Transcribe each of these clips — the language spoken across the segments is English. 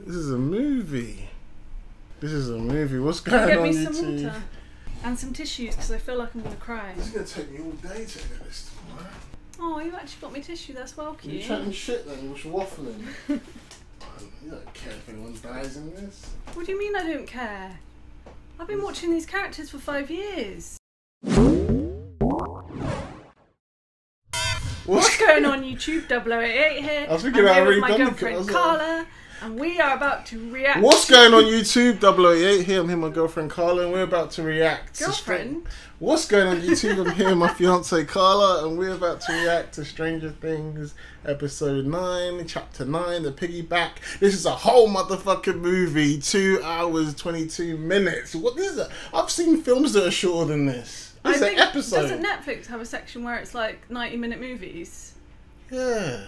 This is a movie. This is a movie. What's going on, YouTube? Get me some water and some tissues because I feel like I'm going to cry. It's going to take me all day to edit this tomorrow. Oh, you actually got me tissue. That's well cute. You're chatting shit then. You're waffling. You don't care if anyone dies in this. What do you mean I don't care? I've been watching these characters for 5 years. What's going on, YouTube? 008 here. I was thinking about with my girlfriend Carla, and we are about to react. What's going on, YouTube? 008 here. I'm here with my girlfriend Carla, and we're about to react. Girlfriend? What's going on, YouTube? I'm here with my fiance Carla, and we're about to react to Stranger Things Episode 9, Chapter 9, The Piggyback. This is a whole motherfucking movie. 2 hours, 22 minutes. What is it? I've seen films that are shorter than this. I think, doesn't Netflix have a section where it's like 90-minute movies? Yeah.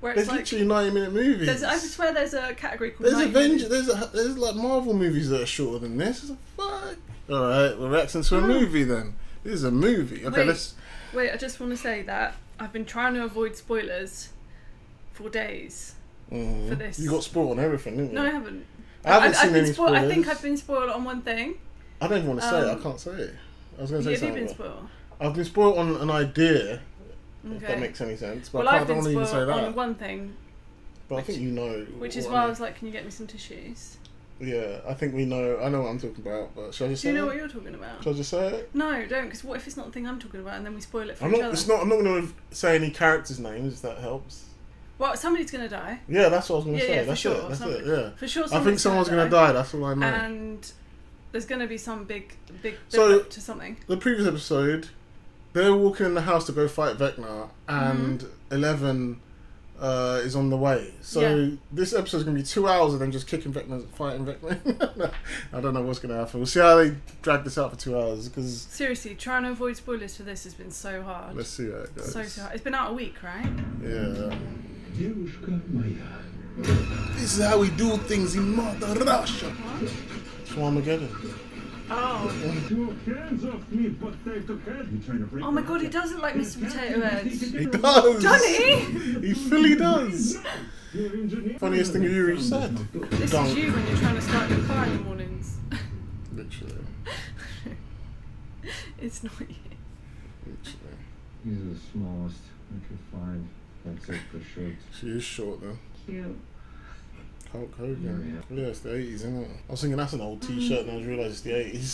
Where it's literally 90-minute movies. I swear there's a category called there's like Marvel movies that are shorter than this. Fuck. Alright, we're reacting to a movie then. This is a movie. Okay, wait, I just want to say that I've been trying to avoid spoilers for days for this. You got spoiled on everything, didn't you? No, I haven't. I haven't seen any spoilers. I think I've been spoiled on one thing. I don't even want to say it. I can't say it. I was going to say something. Have you been spoiled? I've been spoiled on an idea, okay, if that makes any sense. But well, I don't want to even say that. On one thing. But I think you know. Which is why I was like, can you get me some tissues? Yeah, I think we know. I know what I'm talking about, but should I just say it? Do you know what you're talking about? Should I just say it? No, don't, because what if it's not the thing I'm talking about and then we spoil it for each other? I'm not going to say any characters' names, if that helps. Well, somebody's going to die. Yeah, that's what I was going to say. Yeah, that's it. That's it, yeah. For sure, I think someone's going to die, that's all I know. And there's going to be some big build up to something. The previous episode, they're walking in the house to go fight Vecna, and Eleven is on the way. So this episode's going to be 2 hours of them just kicking Vecna, fighting Vecna. I don't know what's going to happen. We'll see how they drag this out for 2 hours. Cause seriously, trying to avoid spoilers for this has been so hard. Let's see how it goes. So hard. It's been out a week, right? Yeah. This is how we do things in Mother Russia. What? Armageddon. Oh my god, he doesn't like Mr. Potato Head. He does. Doesn't he? He fully does. Funniest thing you ever said. This is you when you're trying to start your car in the mornings. Literally. It's not you. Literally. He's the smallest I could find. That's it for sure. She is short though. Cute. Hulk Hogan. Yeah, it's the 80s, isn't it? I was thinking that's an old t-shirt and I just realised it's the 80s.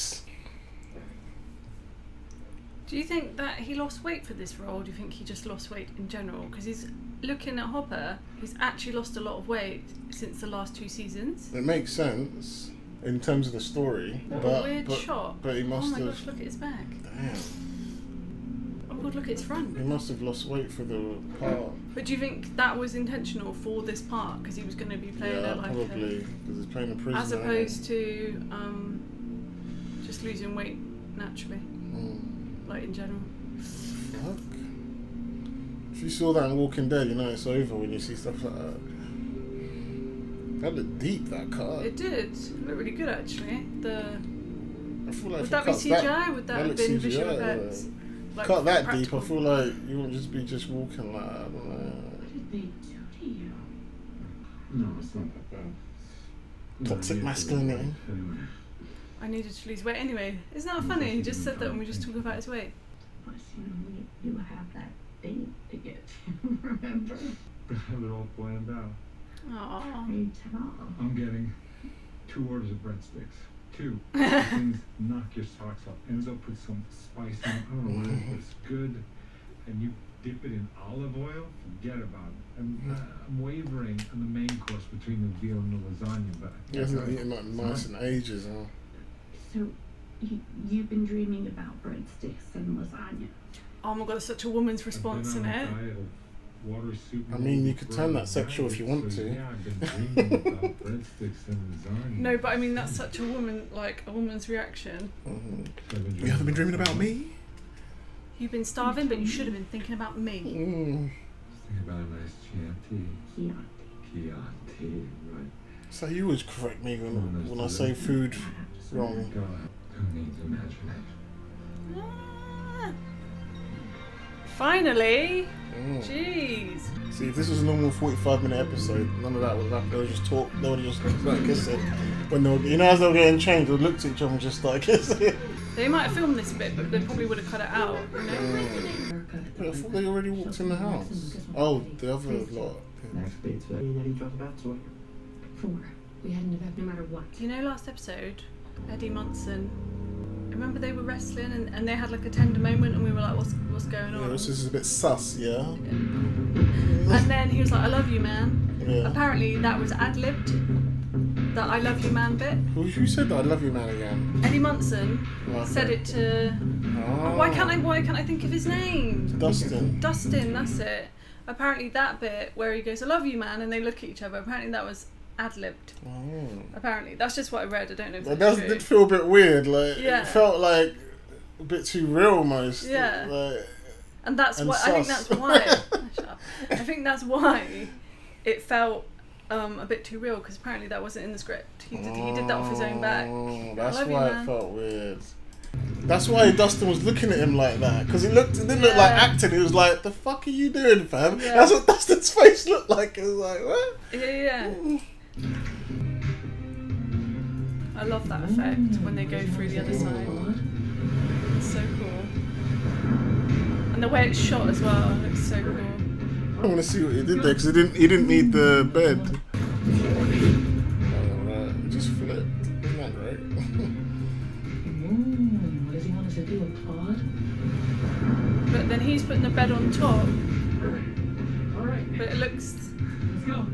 Do you think that he lost weight for this role, or do you think he just lost weight in general? Because he's looking at Hopper, he's actually lost a lot of weight since the last 2 seasons. It makes sense in terms of the story. What a weird shot. But he must have... Oh my gosh, look at his back. Damn. Oh god, look at his front. He must have lost weight for the part. But do you think that was intentional for this part? Because he was going to be playing a like probably, because he's playing a prisoner. As opposed to just losing weight naturally, like in general. Fuck. If you saw that in Walking Dead, you know it's over when you see stuff like that. That looked deep, that cut. It did. It looked really good, actually. I feel like would that be CGI? Would that have been CGI, visual effects? Yeah. Like cut that deep, I feel like you wouldn't just be walking like that. I don't know. What did they do to you? No, it's not that bad. Toxic masculinity. I needed to lose weight anyway. Isn't that funny? He just said that when we just talked about his weight. But you have that thing to get to, remember? I have it all planned out. Aww. I'm getting 2 orders of breadsticks. 2. Things knock your socks off. Enzo put some spice in it. I don't know what it is, but it's good. And you dip it in olive oil, forget about it. I'm wavering on the main course between the veal and the lasagna, but I think not eating like mice in ages, huh? So you've been dreaming about breadsticks and lasagna. Oh my god, that's such a woman's response, isn't it? Water soup. I mean, you could turn that sexual if you want to. Yeah, I've been dreaming about breadsticks and lasagna. No, but I mean, that's such a woman, like a woman's reaction. You haven't been dreaming about me? You've been starving, but you should have been thinking about me. Think about a nice Chianti. Chianti, right? So you always correct me when I say food wrong. Who needs imagination? Finally! Mm. Jeez. See, if this was a normal 45-minute episode, none of that would happen. They would just talk, they would just start kissing. When they were, you know, as they were getting changed, they would look to each other and just start kissing. They might have filmed this bit, but they probably would have cut it out. You know? But I thought they already walked in the house. Oh, the other lot. We had an event no matter what. You know, last episode, Eddie Munson. Remember they were wrestling and they had like a tender moment and we were like, what's going on? Yeah, this is a bit sus, yeah. And then he was like, I love you, man. Yeah. Apparently that was ad-libbed, that I love you, man bit. Who said that I love you, man again? Eddie Munson said it to... Oh. Why can't I think of his name? Dustin. Dustin, that's it. Apparently that bit where he goes, I love you, man, and they look at each other, apparently that was ad-libbed. Oh. Apparently. That's just what I read. I don't know if that's true. It did feel a bit weird. Like, yeah. It felt like a bit too real almost. Yeah. Like, and that's why I think that's why. Shut up. I think that's why it felt a bit too real, because apparently that wasn't in the script. He did that off his own back. That's why it felt weird. That's why Dustin was looking at him like that, because it didn't look like acting. It was like, the fuck are you doing, fam? Yeah. That's what Dustin's face looked like. It was like, what? Yeah. Ooh. I love that effect when they go through the other side. It's so cool. And the way it's shot as well looks so cool. I want to see what he did there, because he didn't need the bed. It just flipped. Isn't that great? What does he want us to do? Applaud? But then he's putting the bed on top. Alright. But it looks... Let's go.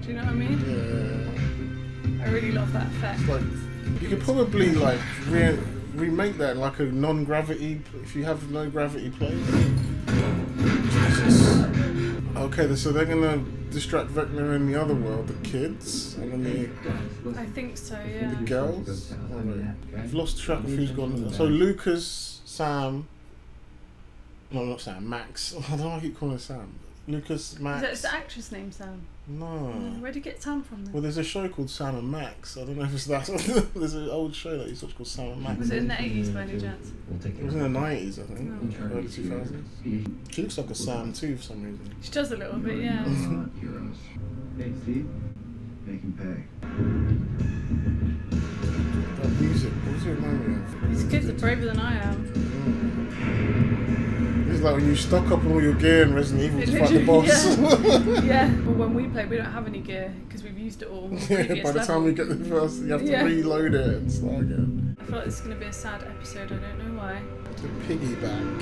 Do you know what I mean? Yeah. I really love that effect. Like, you could probably like remake that in like a non-gravity, if you have no gravity play. Jesus. Okay, so they're gonna distract Vecna in the other world, the kids, and then the... I think so, yeah. The girls. I've lost track of who's gone. So Lucas, Sam... No, not Sam, Max. I don't know why I keep calling her Sam. Lucas, Max... Is that the actress named Sam? No. Where do you get Sam from then? Well, there's a show called Sam and Max. I don't know if it's that. There's an old show that used to be called Sam and Max. Was it in the 80s by any chance? It was in the 90s, I think. No. Early 2000s. She looks like a Sam too for some reason. She does a little bit, yeah. Heroes. Hey, Steve. Make him pay. That music. What does it remind me of? These kids are braver than I am. It's like when you stock up on all your gear in Resident Evil to fight the boss. Yeah. Well, when we play, we don't have any gear because we've used it all. Yeah, by the time we get the first, you have to reload it and start again. I feel like this is going to be a sad episode, I don't know why. The piggyback.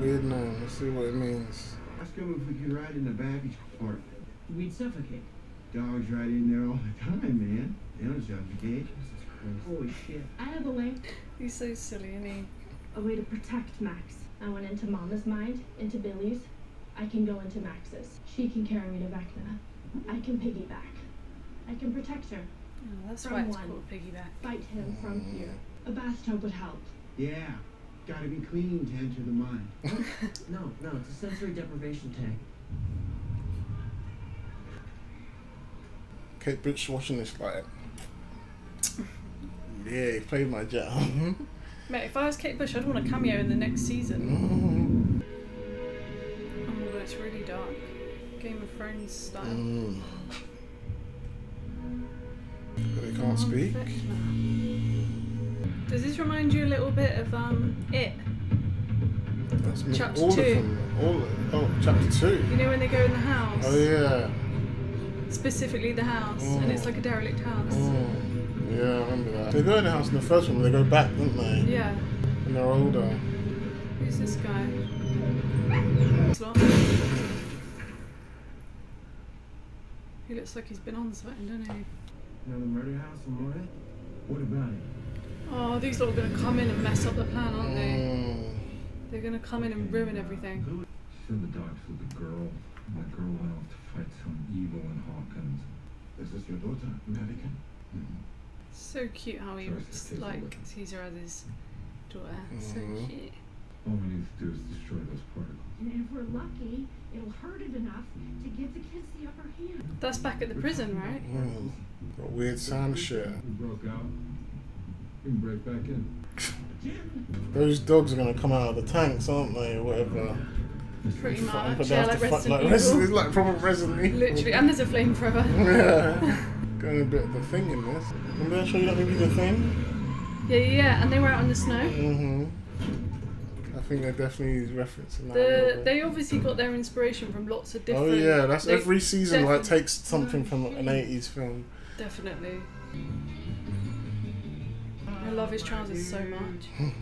Weird name, let's see what it means. Ask him if we could ride in the baggage compartment. We'd suffocate. Dogs ride in there all the time, man. They don't suffocate. Holy shit. I have a way. He's so silly, isn't he? A way to protect Max. I went into Mama's mind, into Billy's. I can go into Max's. She can carry me to Vecna. I can piggyback. I can protect her. Oh, that's why it's called piggyback. Fight him from here. A bathtub would help. Yeah. Gotta be clean to enter the mind. No, it's a sensory deprivation tank. Kate Bush watching this fight. Yeah, he played my job. Mate, if I was Kate Bush, I'd want a cameo in the next season. Oh, it's really dark. Game of Thrones style. But they can't speak. Does this remind you a little bit of It? That's Chapter 2. Oh, Chapter 2. You know when they go in the house? Oh, yeah. Specifically the house, and it's like a derelict house. Yeah, I remember that. They go in the house in the first one, but they go back, don't they? Yeah. And they're older. Who's this guy? He looks like he's been on something, doesn't he? Another murder house tomorrow? What about it? Oh, these lot are going to come in and mess up the plan, aren't they? They're going to come in and ruin everything. She said the dogs with the girl. That girl went off to fight some evil in Hawkins. Is this your daughter, American? So cute how he like sees her as his daughter. So cute. All we need to do is destroy those particles. And if we're lucky, it'll hurt it enough to give the kids the upper hand. That's back at the prison, right? Got weird sound shit. We broke out. We can break back in. Those dogs are gonna come out of the tanks, aren't they? Or whatever. Pretty much. Yeah, like Resident Evil. Like proper Resident Evil. Literally, and there's a flamethrower. Yeah. Going a bit of The Thing in this. Remember I showed you that movie, The Thing? Yeah, yeah, and they were out in the snow. Mm-hmm. I think they're definitely referencing that. They obviously got their inspiration from lots of different... Oh yeah, that's every season like takes something from an 80s film. Definitely. I love his trousers so much.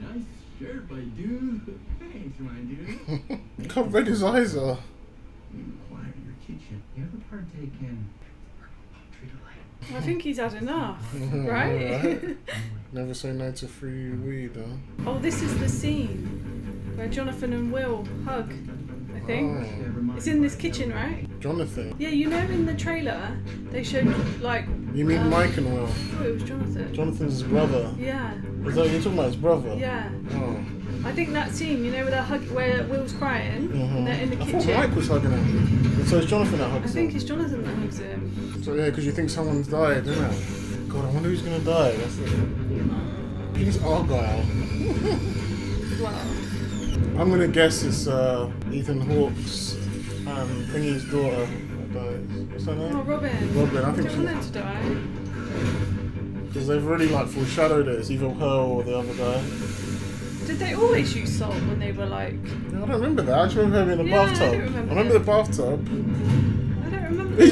Nice shirt, my dude. Thanks, my dude. Look how red his eyes are. You quiet in your kitchen. You have a partake in... I think he's had enough, right? Never say no to free weed, huh? Oh, this is the scene where Jonathan and Will hug, I think. Oh. It's in this kitchen, right? Jonathan? Yeah, you know in the trailer, they showed, like... You mean Mike and Will? Oh, it was Jonathan. Jonathan's brother. Yeah. Is that what you're talking about, his brother? Yeah. Oh. I think that scene, you know, with that hug, where Will's crying, and they're in the kitchen. I thought Mike was hugging him. So it's Jonathan that hugs him. I think it's Jonathan that hugs him. So yeah, because you think someone's died, don't you? God, I wonder who's gonna die. That's the... He's Argyle. Wow. I'm gonna guess it's Ethan Hawke's thingy's daughter that dies. What's her name? Oh, Robin. Robin. I think she's... want her to die. Because they've really like foreshadowed it. It's either her or the other guy. Did they always use salt when they were like... No, I don't remember that. I just remember him in the bathtub. I remember the bathtub. I don't remember Is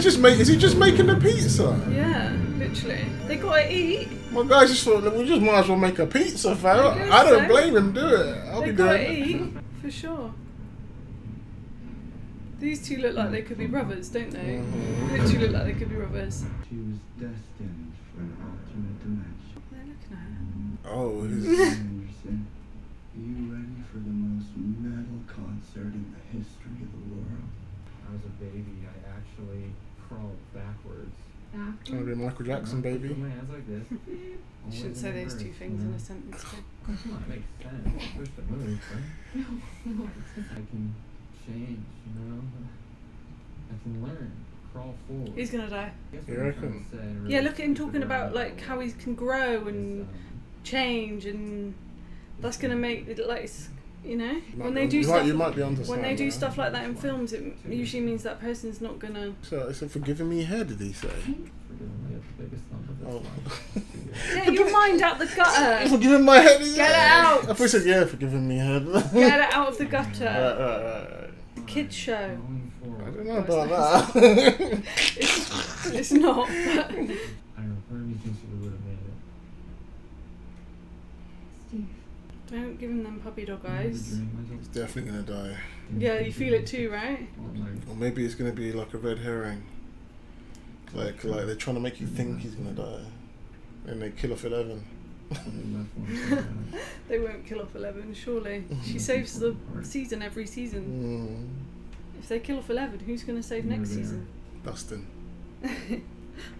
he just making the pizza? Yeah, literally. They gotta eat. My guys just thought, we just might as well make a pizza, fam. I don't blame him, do it. They gotta eat, for sure. These two look like they could be brothers, don't they? They literally look like they could be brothers. She was destined for an alternate dimension. They're looking at her. Oh, his... Are you ready for the most metal concert in the history of the world? When I was a baby, I actually crawled backwards. Trying to be Michael Jackson, baby. Put my hands like this. You shouldn't say those two things in a sentence. That makes sense. Push the move, right? No. I can change, you know? I can learn. Crawl forward. He's gonna die. You reckon? Yeah, look at him talking about like how he can grow and change and... That's gonna make it like, you know, when they do stuff like that in films, it usually means that person's not gonna. So it's a forgiving me hair, did he say? Oh my God! Get your mind out the gutter. Forgiving my head. Get it out. I thought he said yeah, forgiving me head. Get it out of the gutter. Right. The kids show. I don't know about that. It's not. I don't know. Part of me thinks we would have made it. Don't give him them puppy dog eyes. He's definitely gonna die. Yeah, you feel it too, right? Or maybe it's gonna be like a red herring. Like they're trying to make you think he's gonna die, and they kill off 11. They won't kill off 11, surely. She saves the season every season. If they kill off 11, who's gonna save next season? Dustin. I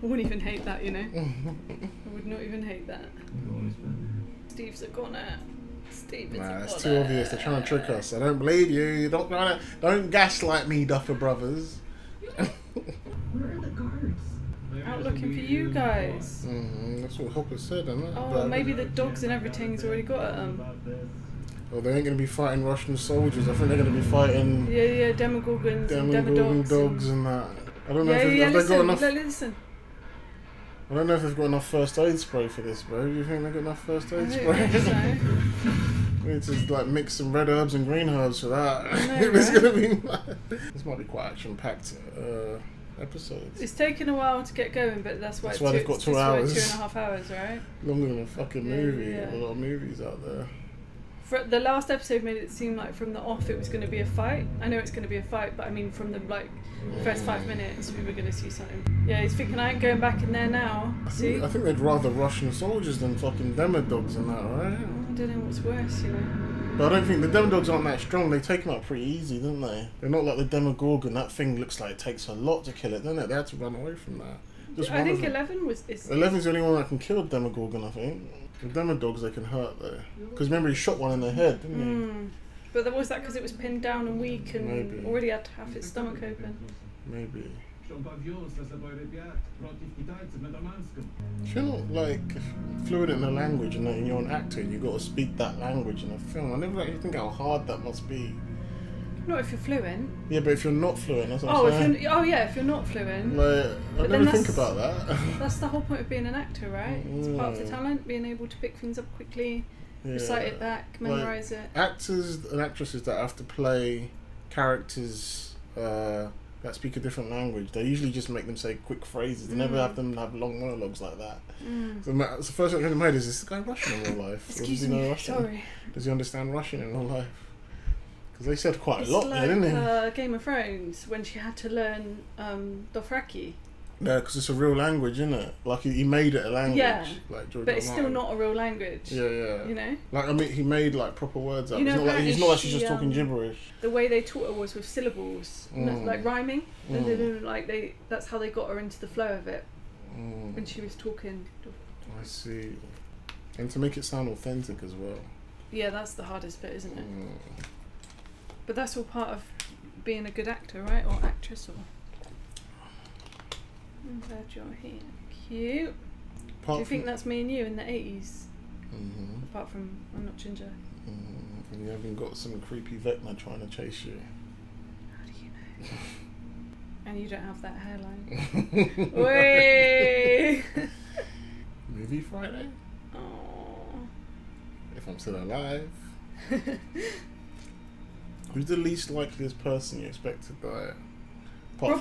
wouldn't even hate that, you know. I would not even hate that. Steve's a goner. Nah, it's too obvious. They're trying to trick us. I don't believe you. You're not gonna. Don't gaslight me, Duffer Brothers. Where are the guards? Out looking for you guys. That's what Hopper said, isn't it? Oh, but maybe the dogs and everything's already got at them. Well, they ain't gonna be fighting Russian soldiers. I think they're gonna be fighting. Yeah, Demogorgons and Demodogs dogs and that. I don't know if they've got enough. I don't know if they've got enough first aid spray for this, bro. Do you think they've got enough first aid spray? So. We need to like mix some red herbs and green herbs for that. This might be quite action-packed episode. It's taken a while to get going, but that's why they've got 2 hours. 2.5 hours, right? Longer than a fucking movie. Yeah. A lot of movies out there. The last episode made it seem like from the off it was going to be a fight. I know it's going to be a fight, but I mean from the like first 5 minutes we were going to see something. Yeah, he's thinking I ain't going back in there now. See? I think they'd rather Russian soldiers than fucking Demodogs and that, right? I don't know what's worse, you know. But I don't think the Demodogs aren't that strong. They take them out pretty easy, don't they? They're not like the Demogorgon. That thing looks like it takes a lot to kill it, doesn't it? They had to run away from that. Just I think 11 was... 11's the only one that can kill Demogorgon, I think. The Demodogs, they can hurt, though. Because remember, he shot one in the head, didn't he? But was that because it was pinned down and weak and already had half its stomach open? Maybe. If you're not, like, fluent in a language and you're an actor, you've got to speak that language in a film. I never actually think how hard that must be. Not if you're fluent. Yeah, but if you're not fluent, that's what I'm saying. If you're not fluent. Like, I never think about that. That's the whole point of being an actor, right? It's part of the talent, being able to pick things up quickly, recite it back, memorise it. Actors and actresses that have to play characters that speak a different language, they usually just make them say quick phrases. They never have them have long monologues like that. So the first thing I made is this guy Russian in real life? Excuse me, sorry. Does he understand Russian in real life? Because they said quite a lot there, didn't they? It's like Game of Thrones, when she had to learn Dothraki. No, because it's a real language, isn't it? Like, he made it a language. Yeah, like, but it's still not a real language. Yeah, yeah. You know? Like, I mean, he made, like, proper words up. You know, it's not like, he's not actually just talking gibberish. The way they taught her was with syllables, like rhyming. Like, that's how they got her into the flow of it, when she was talking. I see. And to make it sound authentic as well. Yeah, that's the hardest bit, isn't it? But that's all part of being a good actor, right? Or actress, or... I'm glad you're here. Cute. Do you think that's me and you in the 80s? Mm-hmm. Apart from I'm not ginger. And you haven't got some creepy Vecna trying to chase you. How do you know? And you don't have that hairline. Wait. Movie Friday? Oh. If I'm still alive. Who's the least likeliest person you expect to die? Apart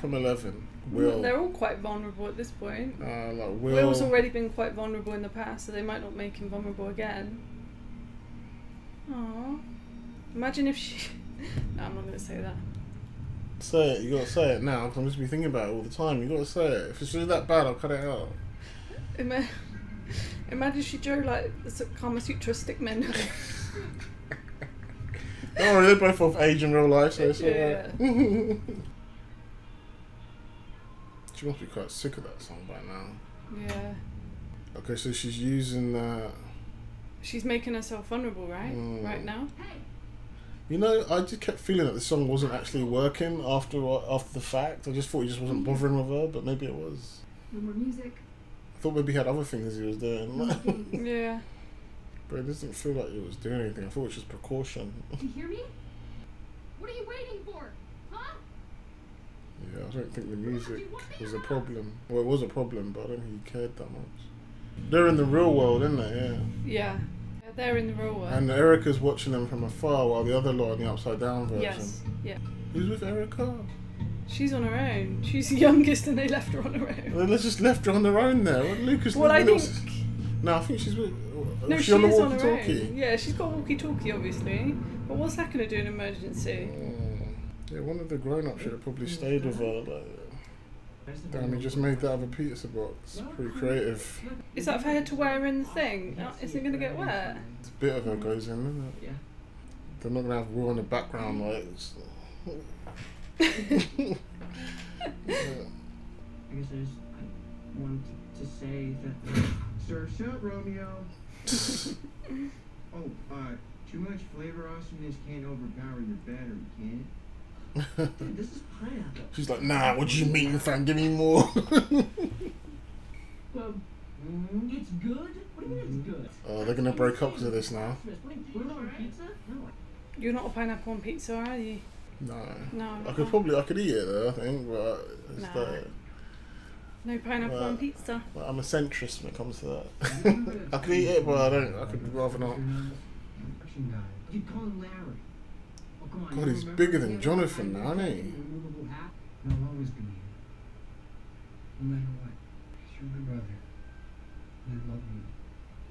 from 11. Will. They're all quite vulnerable at this point. Like Will's already been quite vulnerable in the past, so they might not make him vulnerable again. Aww. Imagine if she... No, I'm not going to say that. Say it. You got to say it now, because I'm just be thinking about it all the time. You got to say it. If it's really that bad, I'll cut it out. Imagine she drew, like, the Kama Sutra stick men. Don't worry, they're both of age in real life, so it's alright. She must be quite sick of that song by now. Yeah. Okay, so she's using that... She's making herself vulnerable, right? Right now? You know, I just kept feeling that the song wasn't actually working after the fact. I just thought he just wasn't bothering with her, but maybe it was. No more music. I thought maybe he had other things he was doing. Yeah. But it doesn't feel like it was doing anything. I thought it was just precaution. Do you hear me? What are you waiting for? Huh? Yeah, I don't think the music was a problem. Well, it was a problem, but I don't think he cared that much. They're in the real world, isn't they? Yeah. Yeah, they're in the real world. And Erica's watching them from afar while the other lot in the upside down version. Yes, yeah. Who's with Erica? She's on her own. She's the youngest and they left her on her own. Well, they just left her on her own there. Lucas. Well, I think... No, I think she's with... No, she on the walkie-talkie. Yeah, she's got a walkie-talkie, obviously. But what's that going to do in an emergency? Yeah, one of the grown-ups should have probably stayed with her. Like, damn, he just made that out of a pizza box. Pretty creative. Is that for her to wear in the thing? Is it going to get wet? It's a bit of her goes in, isn't it? Yeah. They're not going to have Will in the background, like... I guess I wanted to say that... Sir, shut Romeo. Too much flavor awesomeness can't overpower your battery, can it? Dude, this is pineapple. She's like, nah, what do you mean, fam? Give me more. It's good? What do you mean it's good? Oh, they're gonna break up because of this now. You're not a pineapple on pizza, are you? No. No. I could eat it though, I think, but it's like... No pineapple on pizza. Well, I'm a centrist when it comes to that. I could eat it, but I could rather not. God, he's bigger than Jonathan now, isn't he? I'll always be here. No matter what. You're my brother. I love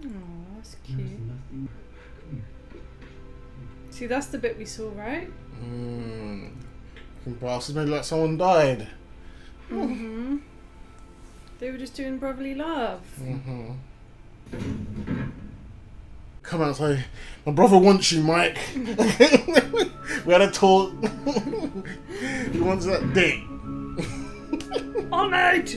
you. Aw, that's cute. See, that's the bit we saw, right? Bastards made like someone died. Mm-hmm. They were just doing brotherly love. Come out and say, my brother wants you, Mike. We had a talk. He wants that dick. Honoured!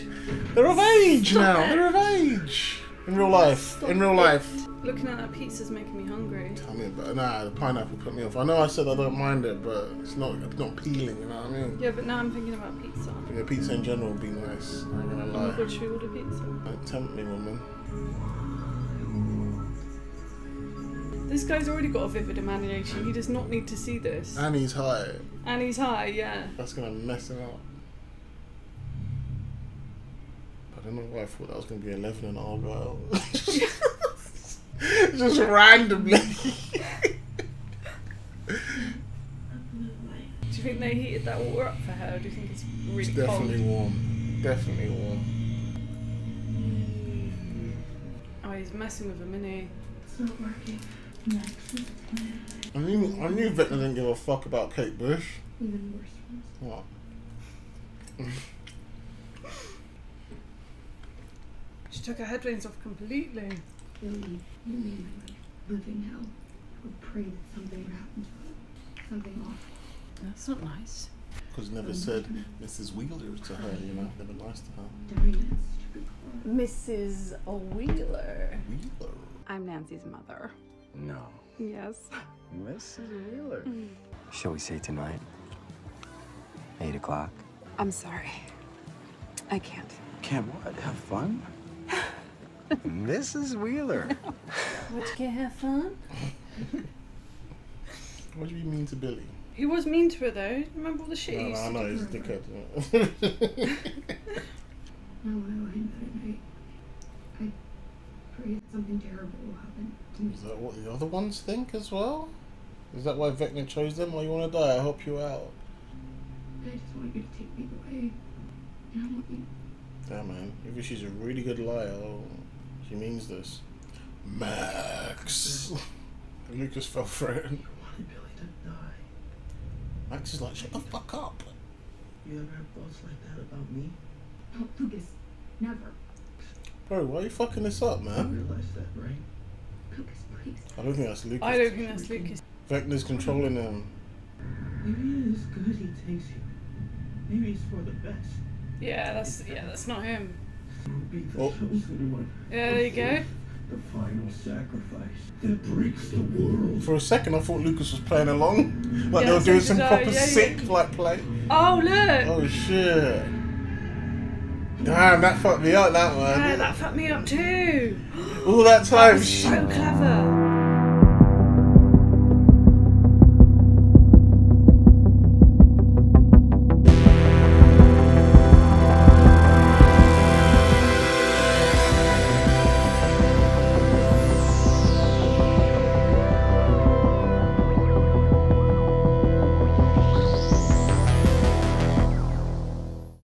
They're of age now. They're of age. In real life. Stop. In real life. Looking at that pizza's making me hungry. Tell me about it. Nah, the pineapple put me off. I know I said I don't mind it, but it's not peeling, you know what I mean? Yeah, but now I'm thinking about pizza. Yeah, pizza in general would be nice. I'm not gonna lie. Oh my god, should we order pizza? Don't tempt me, woman. This guy's already got a vivid imagination. He does not need to see this. And he's high. And he's high, yeah. That's going to mess him up. I don't know why I thought that was going to be 11 and Argyle. Just randomly. Do you think they heated that water up for her, or do you think it's really cold? It's definitely cold? Warm. Definitely warm. Oh, he's messing with him, isn't he? It's not working. I knew Vecna didn't give a fuck about Kate Bush. Even worse ones. What? She took her headphones off completely. Really, you made my life living hell. I would pray that something would happen to her. Something awful. That's not nice. Because never said Mrs. Wheeler to her, you know? Never nice to her. Mrs. Wheeler. Wheeler? I'm Nancy's mother. No. Yes. Mrs. Wheeler. Mm. Shall we say tonight? 8 o'clock? I'm sorry. I can't. Can't what? Have fun? Mrs. Wheeler. What, you can't have fun? What do you mean to Billy? He was mean to her though. Remember all the shit he used to do? I know, he's a dickhead. Now when I went home at night, I prayed something terrible will happen to me. Is that what the other ones think as well? Is that why Vecna chose them? Well, you want to die, I'll help you out. I just want you to take me away. And I want you. Damn, man. Maybe she's a really good liar. Oh, she means this. Max! Lucas fell for it. I want Billy to die. Max is like, shut the fuck up! You ever have thoughts like that about me? No, Lucas. Never. Bro, why are you fucking this up, man? You realize that, right? Lucas, please. I don't think that's Lucas. I don't think that's Lucas. Vecna's controlling him. Maybe it's good he takes you. Maybe it's for the best. Yeah, that's not him. Oh. Yeah, there you go. The final sacrifice that breaks the world. For a second, I thought Lucas was playing along, like they were doing some proper sick like play. Oh look! Oh shit! Damn, that fucked me up. That one. Yeah, that fucked me up too. All that time. That was so clever.